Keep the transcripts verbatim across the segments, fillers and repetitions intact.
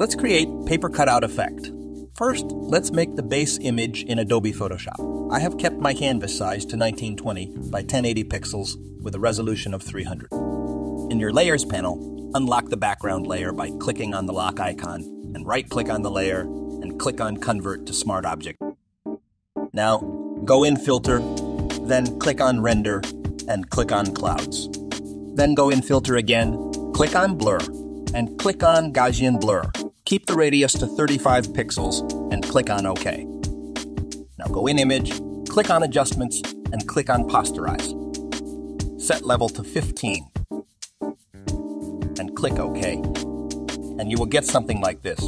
Let's create paper cutout effect. First, let's make the base image in Adobe Photoshop. I have kept my canvas size to nineteen twenty by ten eighty pixels with a resolution of three hundred. In your Layers panel, unlock the background layer by clicking on the lock icon, and right-click on the layer, and click on Convert to Smart Object. Now, go in Filter, then click on Render, and click on Clouds. Then go in Filter again, click on Blur, and click on Gaussian Blur. Keep the radius to thirty-five pixels, and click on OK. Now go in Image, click on Adjustments, and click on Posterize. Set Level to fifteen, and click OK. And you will get something like this.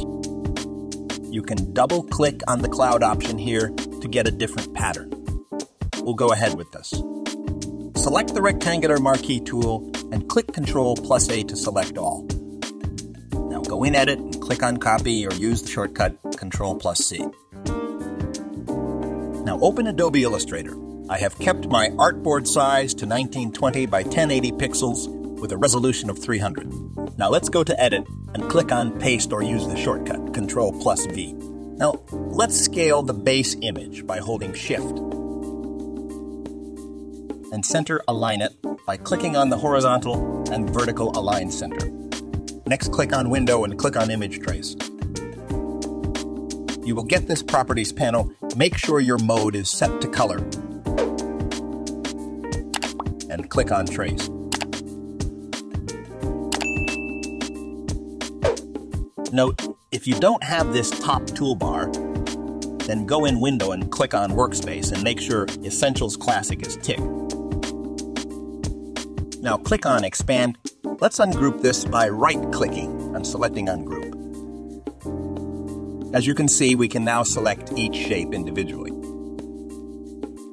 You can double-click on the cloud option here to get a different pattern. We'll go ahead with this. Select the rectangular marquee tool and click Ctrl plus A to select all. Now go in Edit and click on Copy or use the shortcut Ctrl plus C. Now open Adobe Illustrator. I have kept my artboard size to nineteen twenty by ten eighty pixels with a resolution of three hundred. Now let's go to Edit and click on Paste or use the shortcut Ctrl plus V. Now, let's scale the base image by holding Shift and center align it by clicking on the horizontal and vertical align center. Next, click on Window and click on Image Trace. You will get this Properties panel. Make sure your mode is set to color and click on Trace. Note, if you don't have this top toolbar, then go in Window and click on Workspace and make sure Essentials Classic is ticked. Now click on Expand. Let's ungroup this by right-clicking and selecting Ungroup. As you can see, we can now select each shape individually.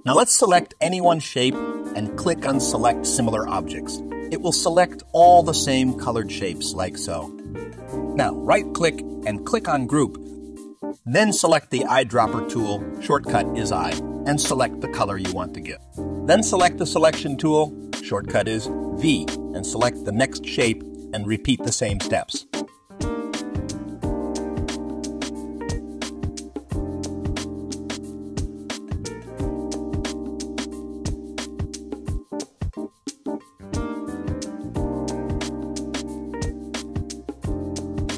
Now let's select any one shape and click on Select Similar Objects. It will select all the same colored shapes like so. Now, right-click and click on Group. Then select the Eyedropper tool, shortcut is I, and select the color you want to give. Then select the Selection tool, shortcut is V, and select the next shape and repeat the same steps.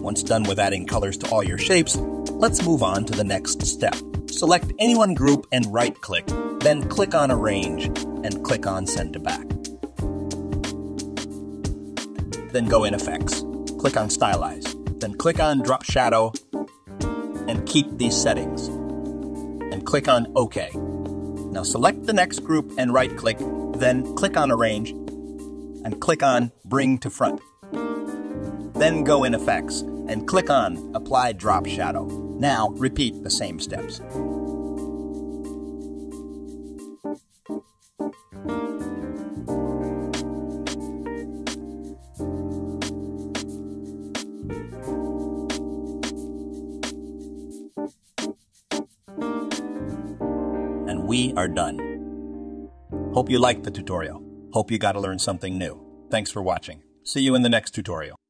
Once done with adding colors to all your shapes, let's move on to the next step. Select any one group and right-click, then click on Arrange and click on Send to Back. Then go in Effects, click on Stylize, then click on Drop Shadow and keep these settings, and click on OK. Now select the next group and right-click, then click on Arrange and click on Bring to Front. Then go in Effects and click on Apply Drop Shadow. Now repeat the same steps. And we are done. Hope you liked the tutorial. Hope you got to learn something new. Thanks for watching. See you in the next tutorial.